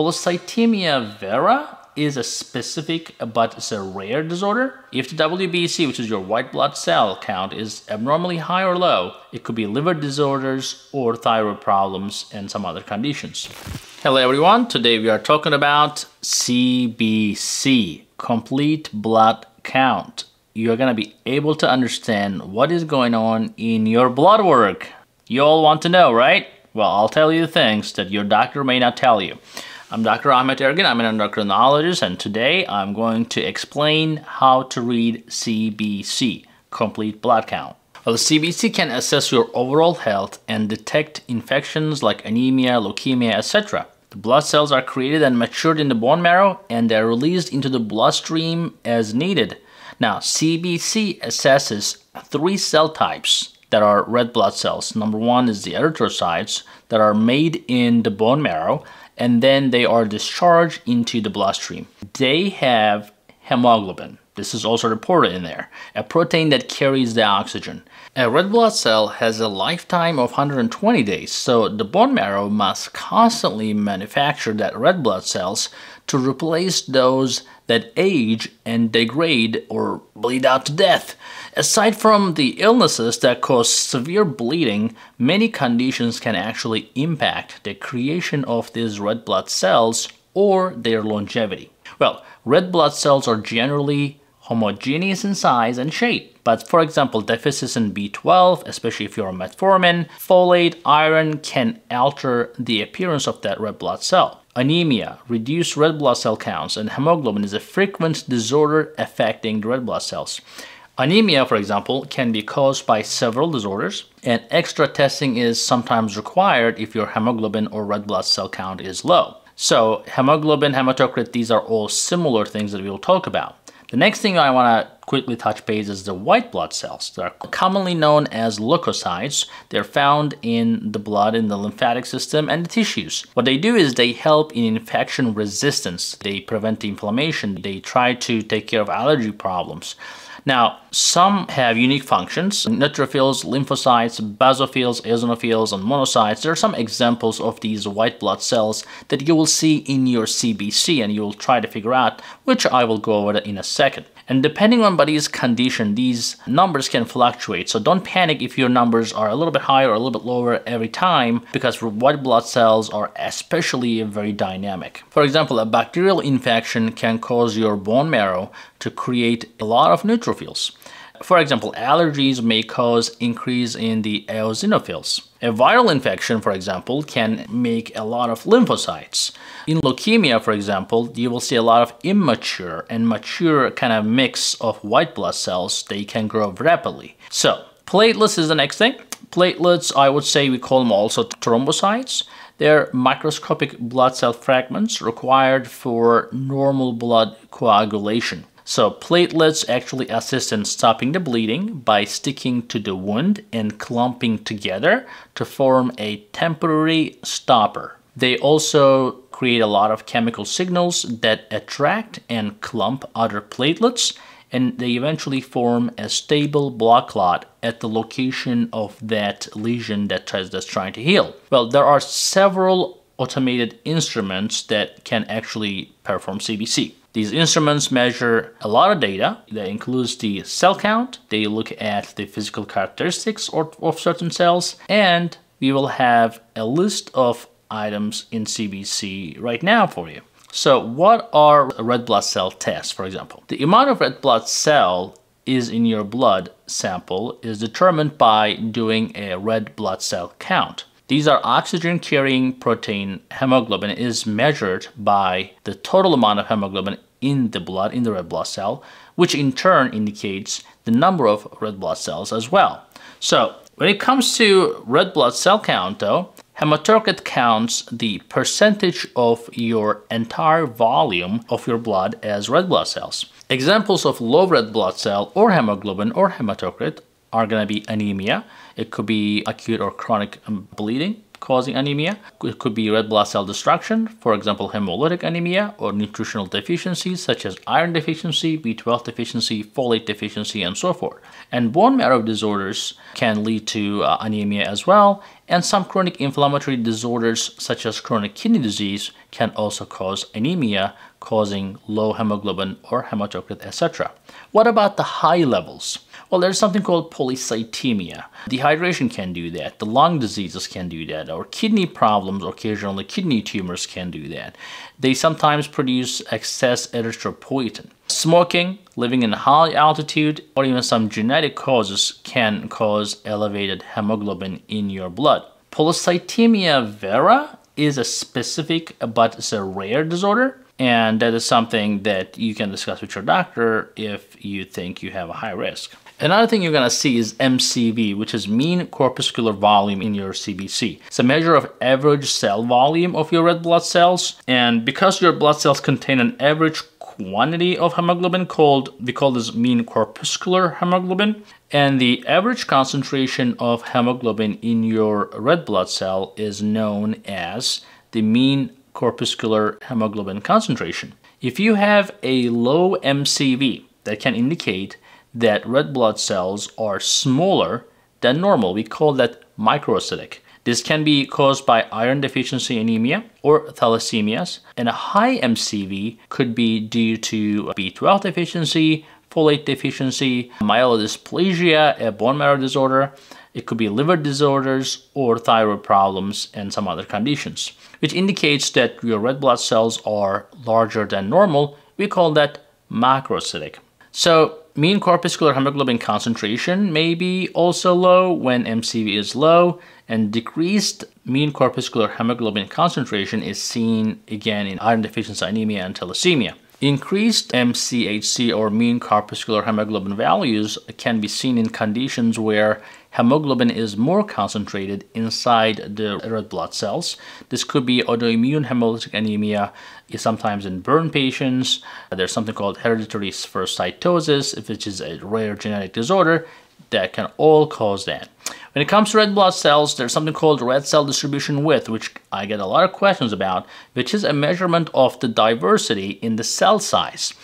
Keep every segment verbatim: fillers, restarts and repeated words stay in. Polycythemia vera is a specific but it's a rare disorder. If the W B C, which is your white blood cell count, is abnormally high or low, it could be liver disorders or thyroid problems and some other conditions. Hello everyone, today we are talking about C B C, complete blood count. You're gonna be able to understand what is going on in your blood work. You all want to know, right? Well, I'll tell you things that your doctor may not tell you. I'm Doctor Ahmed Ergin, I'm an endocrinologist, and today I'm going to explain how to read C B C, complete blood count. Well, C B C can assess your overall health and detect infections like anemia, leukemia, et cetera. The blood cells are created and matured in the bone marrow and they're released into the bloodstream as needed. Now, C B C assesses three cell types that are red blood cells. Number one is the erythrocytes that are made in the bone marrow, and then they are discharged into the bloodstream. They have hemoglobin. This is also reported in there, a protein that carries the oxygen. A red blood cell has a lifetime of one hundred twenty days, so the bone marrow must constantly manufacture that red blood cells to replace those that age and degrade or bleed out to death. Aside from the illnesses that cause severe bleeding, many conditions can actually impact the creation of these red blood cells or their longevity. Well, red blood cells are generally homogeneous in size and shape, but for example, deficits in B twelve, especially if you're on metformin, folate, iron, can alter the appearance of that red blood cell. Anemia, reduced red blood cell counts, and hemoglobin is a frequent disorder affecting the red blood cells. Anemia, for example, can be caused by several disorders, and extra testing is sometimes required if your hemoglobin or red blood cell count is low. So hemoglobin, hematocrit, these are all similar things that we will talk about. The next thing I want to quickly touch base is the white blood cells. They're commonly known as leukocytes. They're found in the blood, in the lymphatic system, and the tissues. What they do is they help in infection resistance. They prevent inflammation. They try to take care of allergy problems. Now, some have unique functions. Neutrophils, lymphocytes, basophils, eosinophils, and monocytes. There are some examples of these white blood cells that you will see in your C B C, and you will try to figure out, which I will go over in a second. And depending on body's condition, these numbers can fluctuate. So don't panic if your numbers are a little bit higher or a little bit lower every time, because white blood cells are especially very dynamic. For example, a bacterial infection can cause your bone marrow to create a lot of neutrophils. For example, allergies may cause increase in the eosinophils. A viral infection, for example, can make a lot of lymphocytes. In leukemia, for example, you will see a lot of immature and mature kind of mix of white blood cells. They can grow rapidly. So platelets is the next thing. Platelets, I would say we call them also thrombocytes. They're microscopic blood cell fragments required for normal blood coagulation. So platelets actually assist in stopping the bleeding by sticking to the wound and clumping together to form a temporary stopper. They also create a lot of chemical signals that attract and clump other platelets, and they eventually form a stable blood clot at the location of that lesion that that's trying to heal. Well, there are several automated instruments that can actually perform C B C. These instruments measure a lot of data that includes the cell count. They look at the physical characteristics or, of certain cells, and we will have a list of items in C B C right now for you. So what are red blood cell tests, for example? The amount of red blood cell is in your blood sample is determined by doing a red blood cell count. These are oxygen-carrying protein. Hemoglobin is measured by the total amount of hemoglobin in the blood, in the red blood cell, which in turn indicates the number of red blood cells as well. So when it comes to red blood cell count though, hematocrit counts the percentage of your entire volume of your blood as red blood cells. Examples of low red blood cell or hemoglobin or hematocrit are going to be anemia. It could be acute or chronic bleeding causing anemia. It could be red blood cell destruction, for example, hemolytic anemia, or nutritional deficiencies such as iron deficiency, B twelve deficiency, folate deficiency, and so forth. And bone marrow disorders can lead to uh, anemia as well, and some chronic inflammatory disorders such as chronic kidney disease can also cause anemia, causing low hemoglobin or hematocrit, et cetera. What about the high levels? Well, there's something called polycythemia. Dehydration can do that. The lung diseases can do that. Or kidney problems, occasionally kidney tumors can do that. They sometimes produce excess erythropoietin. Smoking, living in high altitude, or even some genetic causes can cause elevated hemoglobin in your blood. Polycythemia vera is a specific, but it's a rare disorder. And that is something that you can discuss with your doctor if you think you have a high risk. Another thing you're gonna see is M C V, which is mean corpuscular volume in your C B C. It's a measure of average cell volume of your red blood cells. And because your blood cells contain an average quantity of hemoglobin called, we call this mean corpuscular hemoglobin. And the average concentration of hemoglobin in your red blood cell is known as the mean corpuscular hemoglobin concentration. If you have a low M C V, that can indicate that red blood cells are smaller than normal. We call that microcytic. This can be caused by iron deficiency anemia or thalassemias, and a high M C V could be due to B twelve deficiency, folate deficiency, myelodysplasia, a bone marrow disorder. It could be liver disorders or thyroid problems and some other conditions, which indicates that your red blood cells are larger than normal. We call that macrocytic. So mean corpuscular hemoglobin concentration may be also low when M C V is low, and decreased mean corpuscular hemoglobin concentration is seen again in iron deficiency anemia and thalassemia. Increased M C H C or mean corpuscular hemoglobin values can be seen in conditions where hemoglobin is more concentrated inside the red blood cells. This could be autoimmune hemolytic anemia, sometimes in burn patients. There's something called hereditary spherocytosis, which is a rare genetic disorder that can all cause that. When it comes to red blood cells, there's something called red cell distribution width, which I get a lot of questions about, which is a measurement of the diversity in the cell size.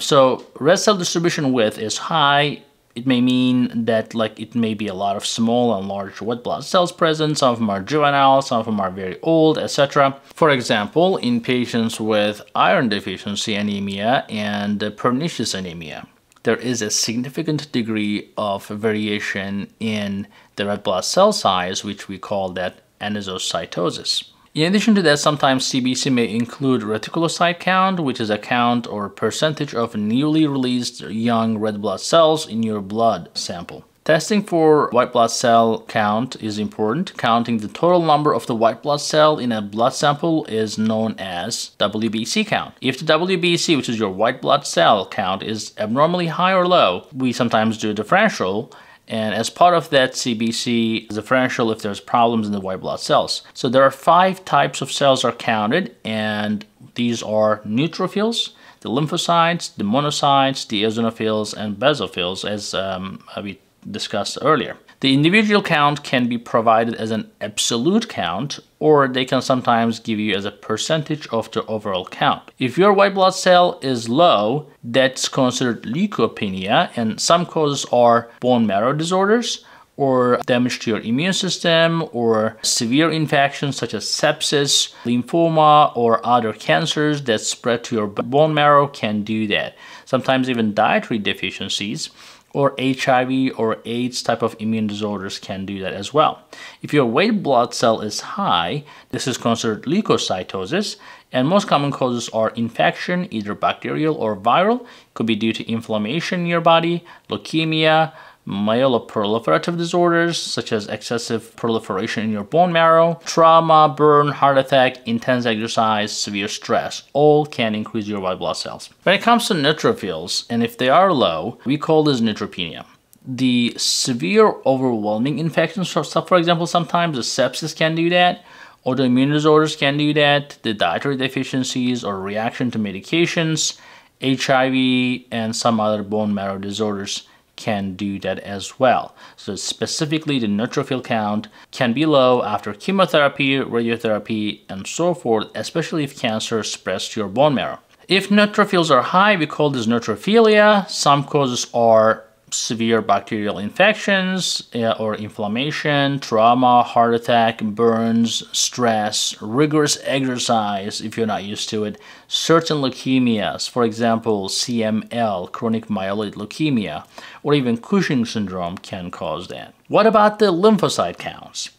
So red cell distribution width is high. It may mean that like it may be a lot of small and large red blood cells present. Some of them are juvenile, some of them are very old, et cetera. For example, in patients with iron deficiency anemia and pernicious anemia, there is a significant degree of variation in the red blood cell size, which we call that anisocytosis. In addition to that, sometimes C B C may include reticulocyte count, which is a count or percentage of newly released young red blood cells in your blood sample. Testing for white blood cell count is important. Counting the total number of the white blood cell in a blood sample is known as W B C count. If the W B C, which is your white blood cell count, is abnormally high or low, we sometimes do a differential. And as part of that C B C is differential if there's problems in the white blood cells. So there are five types of cells are counted, and these are neutrophils, the lymphocytes, the monocytes, the eosinophils, and basophils, as um, we discussed earlier. The individual count can be provided as an absolute count, or they can sometimes give you as a percentage of the overall count. If your white blood cell is low, that's considered leukopenia, and some causes are bone marrow disorders, or damage to your immune system, or severe infections such as sepsis, lymphoma, or other cancers that spread to your bone marrow can do that. Sometimes even dietary deficiencies, or H I V or AIDS type of immune disorders can do that as well. If your white blood cell is high, this is considered leukocytosis, and most common causes are infection, either bacterial or viral. It could be due to inflammation in your body, leukemia, myeloproliferative disorders such as excessive proliferation in your bone marrow, trauma, burn, heart attack, intense exercise, severe stress, all can increase your white blood cells. When it comes to neutrophils, and if they are low, we call this neutropenia. The severe overwhelming infections, for example, sometimes the sepsis can do that, autoimmune disorders can do that, the dietary deficiencies or reaction to medications, H I V, and some other bone marrow disorders can do that as well. So specifically, the neutrophil count can be low after chemotherapy, radiotherapy, and so forth, especially if cancer spreads to your bone marrow. If neutrophils are high, we call this neutrophilia. Some causes are severe bacterial infections uh, or inflammation, trauma, heart attack, burns, stress, rigorous exercise if you're not used to it, certain leukemias, for example, C M L, chronic myeloid leukemia, or even Cushing syndrome can cause that. What about the lymphocyte counts?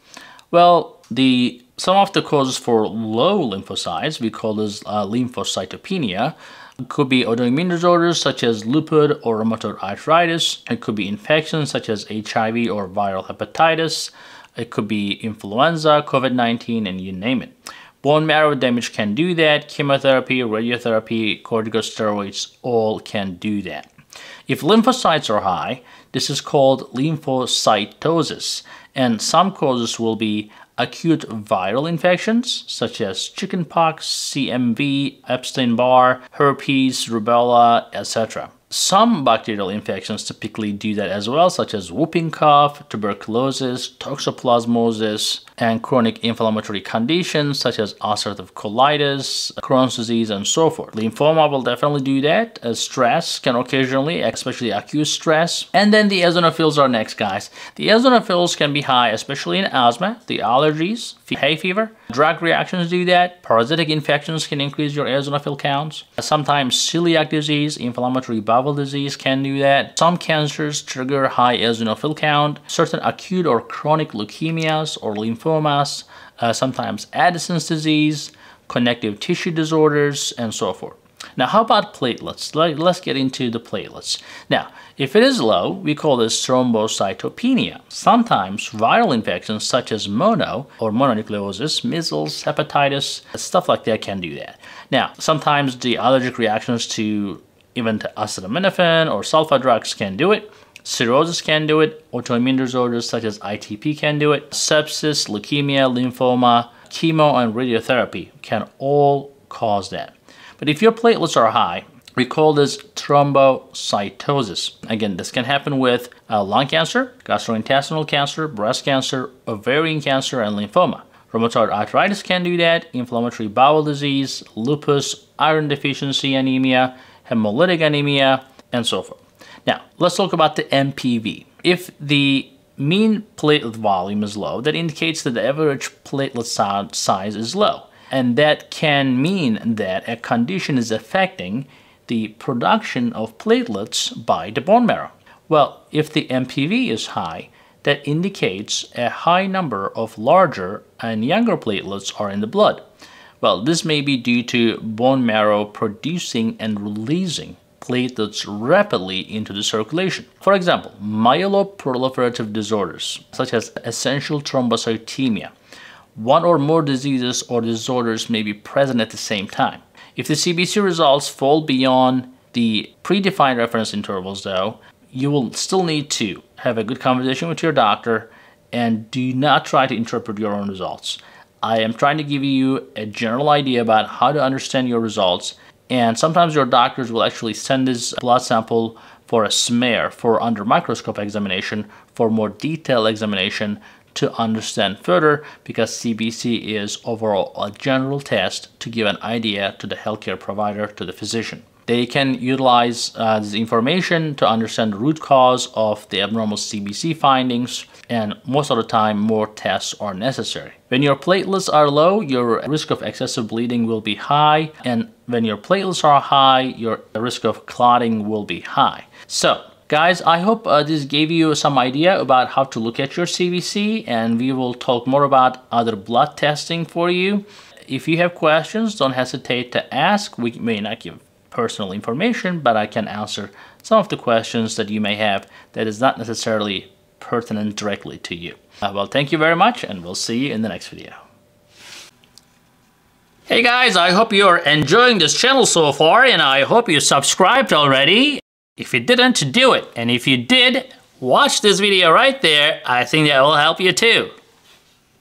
Well, the some of the causes for low lymphocytes, we call this uh, lymphocytopenia. It could be autoimmune disorders such as lupus or rheumatoid arthritis. It could be infections such as H I V or viral hepatitis. It could be influenza, COVID nineteen, and you name it. Bone marrow damage can do that. Chemotherapy, radiotherapy, corticosteroids, all can do that. If lymphocytes are high, this is called lymphocytosis, and some causes will be acute viral infections such as chickenpox, C M V, Epstein-Barr, herpes, rubella, et cetera. Some bacterial infections typically do that as well, such as whooping cough, tuberculosis, toxoplasmosis, and chronic inflammatory conditions such as ulcerative colitis, Crohn's disease, and so forth. Lymphoma will definitely do that, as stress can occasionally, especially acute stress. And then the eosinophils are next, guys. The eosinophils can be high, especially in asthma, the allergies, hay fever. Drug reactions do that. Parasitic infections can increase your eosinophil counts. Sometimes celiac disease, inflammatory bowel disease can do that. Some cancers trigger high eosinophil count. Certain acute or chronic leukemias or lymphomas, uh, sometimes Addison's disease, connective tissue disorders, and so forth. Now, how about platelets? Let's get into the platelets. Now, if it is low, we call this thrombocytopenia. Sometimes viral infections such as mono or mononucleosis, measles, hepatitis, stuff like that can do that. Now, sometimes the allergic reactions to even to acetaminophen or sulfa drugs can do it. Cirrhosis can do it. Autoimmune disorders such as I T P can do it. Sepsis, leukemia, lymphoma, chemo, and radiotherapy can all cause that. But if your platelets are high, we call this thrombocytosis. Again, this can happen with uh, lung cancer, gastrointestinal cancer, breast cancer, ovarian cancer, and lymphoma. Rheumatoid arthritis can do that. Inflammatory bowel disease, lupus, iron deficiency anemia, hemolytic anemia, and so forth. Now, let's talk about the M P V. If the mean platelet volume is low, that indicates that the average platelet size is low. And that can mean that a condition is affecting the production of platelets by the bone marrow. Well, if the M P V is high, that indicates a high number of larger and younger platelets are in the blood. Well, this may be due to bone marrow producing and releasing platelets rapidly into the circulation. For example, myeloproliferative disorders, such as essential thrombocythemia. One or more diseases or disorders may be present at the same time. If the C B C results fall beyond the predefined reference intervals, though, you will still need to have a good conversation with your doctor and do not try to interpret your own results. I am trying to give you a general idea about how to understand your results, and sometimes your doctors will actually send this blood sample for a smear for under microscope examination for more detailed examination to understand further, because C B C is overall a general test to give an idea to the healthcare provider, to the physician. They can utilize uh, this information to understand the root cause of the abnormal C B C findings, and most of the time, more tests are necessary. When your platelets are low, your risk of excessive bleeding will be high, and when your platelets are high, your risk of clotting will be high. So, guys, I hope uh, this gave you some idea about how to look at your C B C, and we will talk more about other blood testing for you. If you have questions, don't hesitate to ask. We may not give personal information, but I can answer some of the questions that you may have that is not necessarily pertinent directly to you. Uh, well, thank you very much, and we'll see you in the next video. Hey guys, I hope you're enjoying this channel so far, and I hope you subscribed already. If you didn't, do it. And if you did, watch this video right there. I think that will help you too.